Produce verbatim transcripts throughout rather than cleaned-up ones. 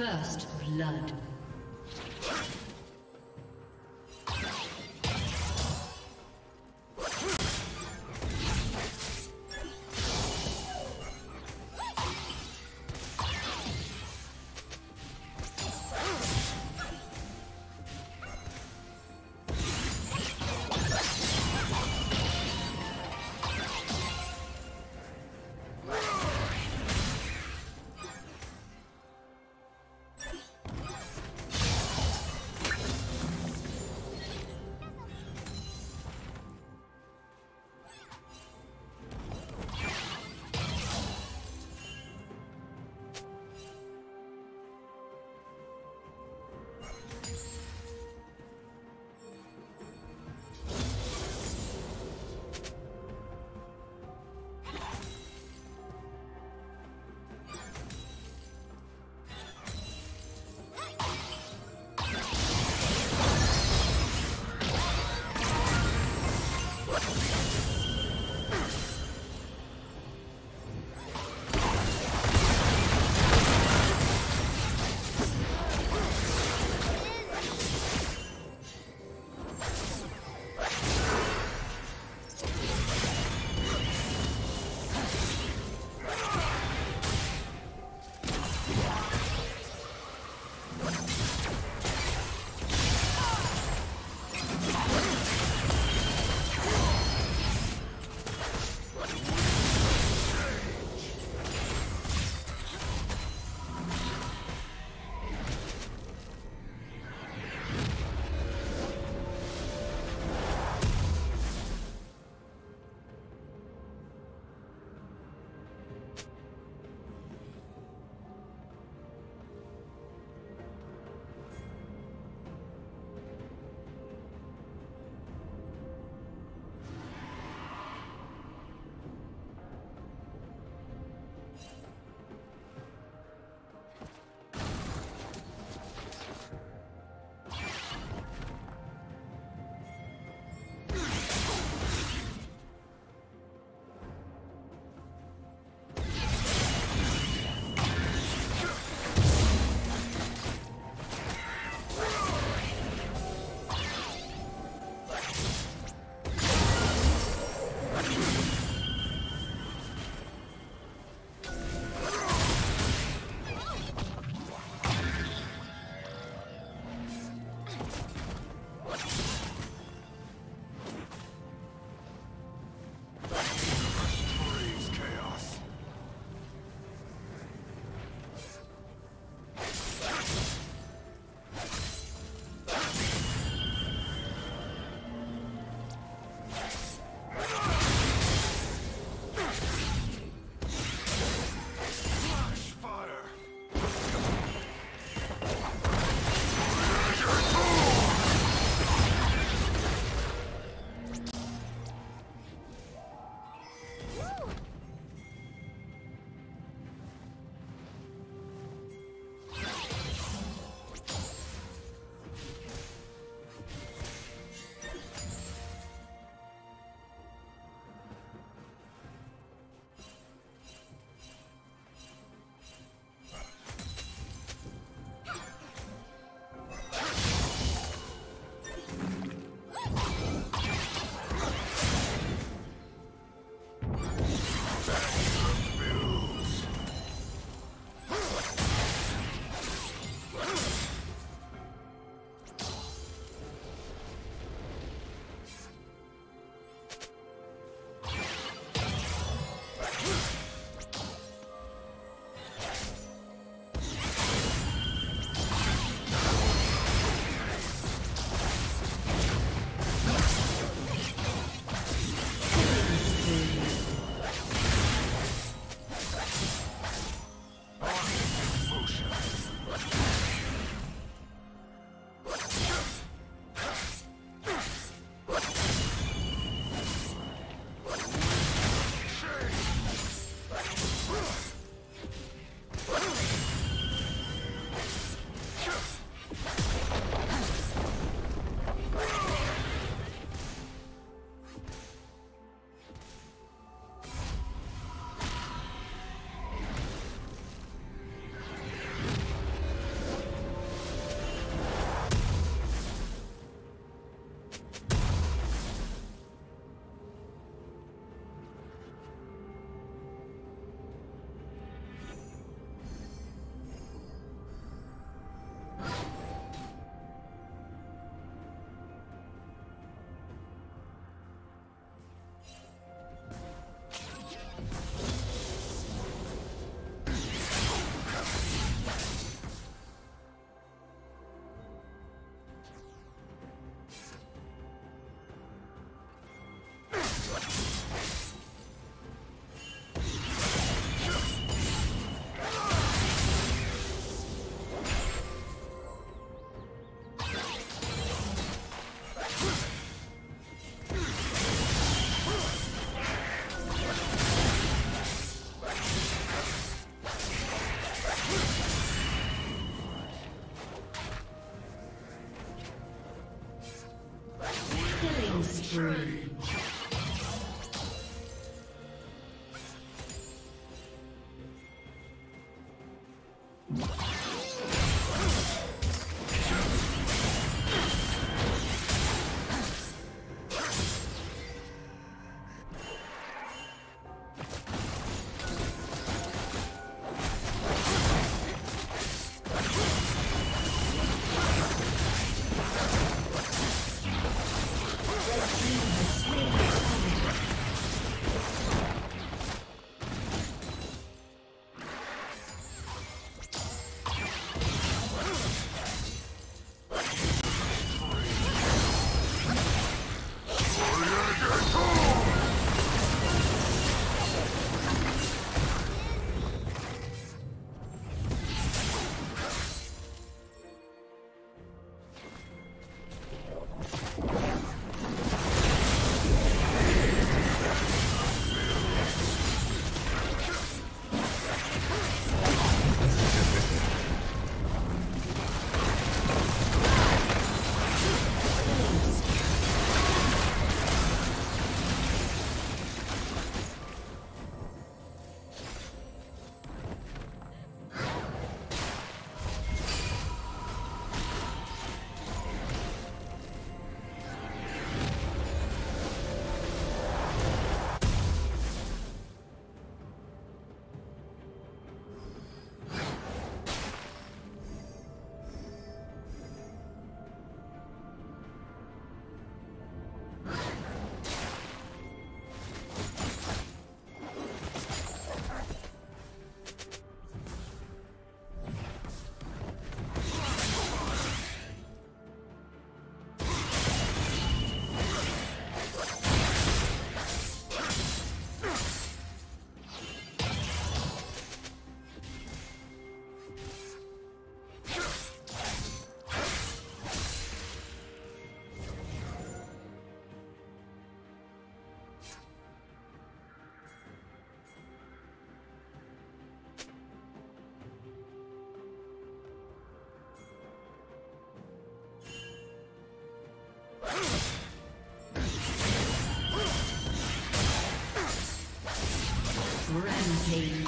First blood. Change. Rampage.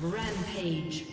Rampage.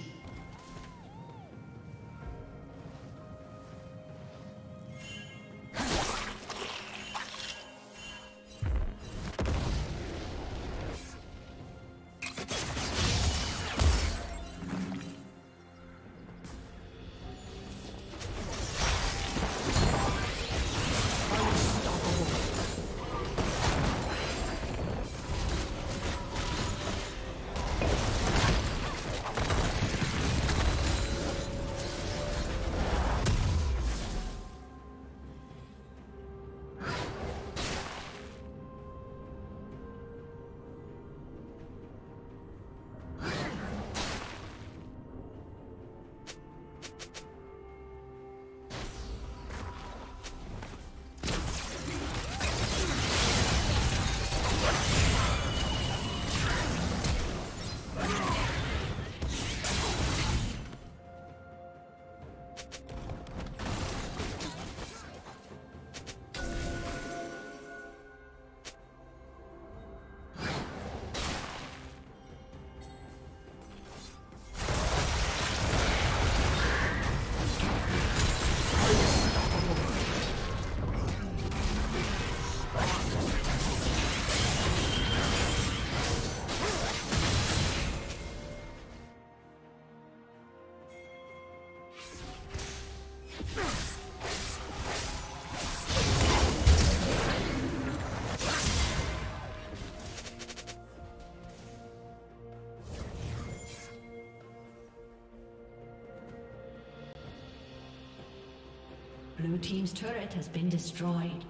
Blue team's turret has been destroyed.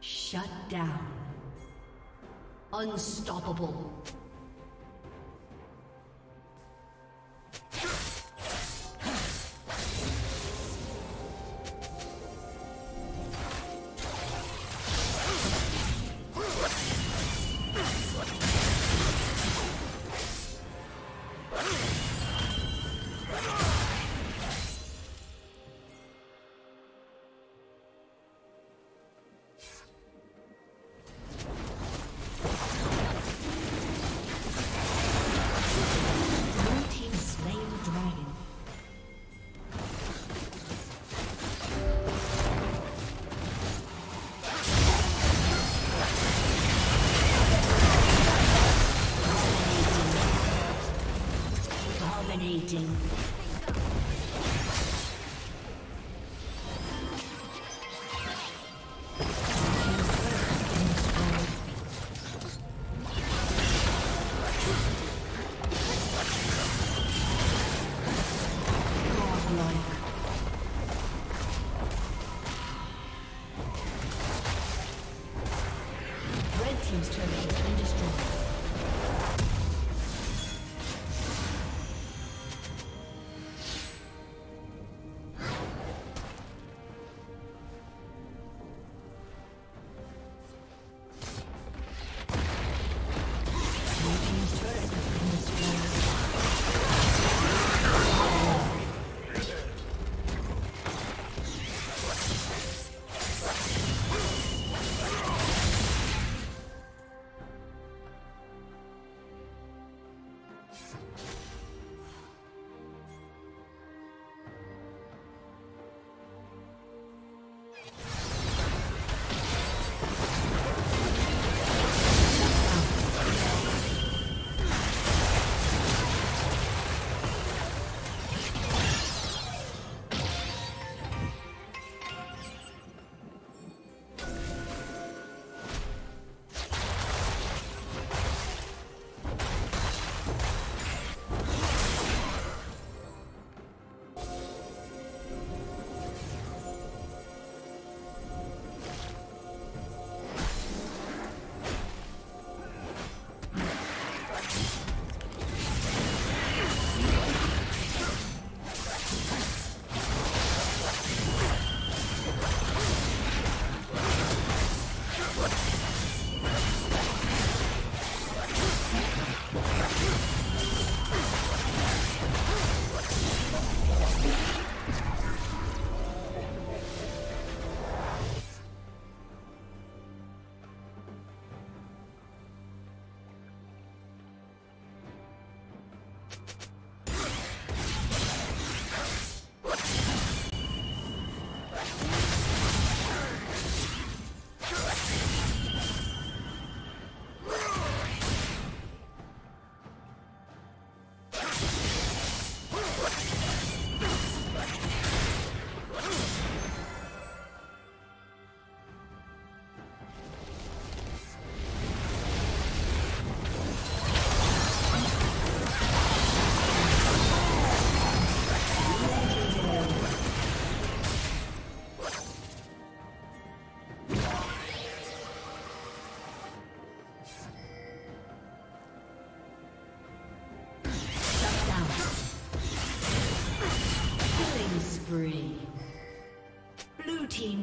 Shut down. Unstoppable.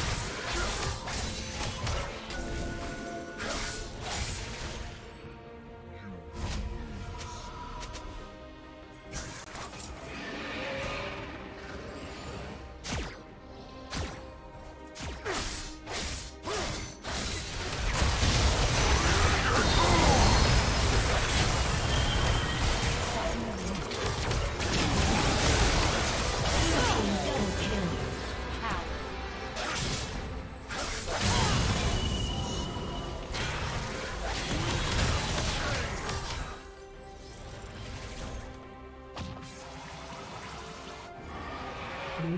Blue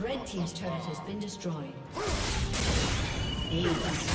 Red team's turret has been destroyed. Ace.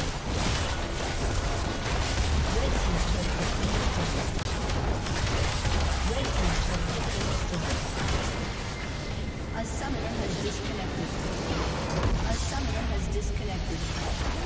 A summoner has disconnected. A summoner has disconnected.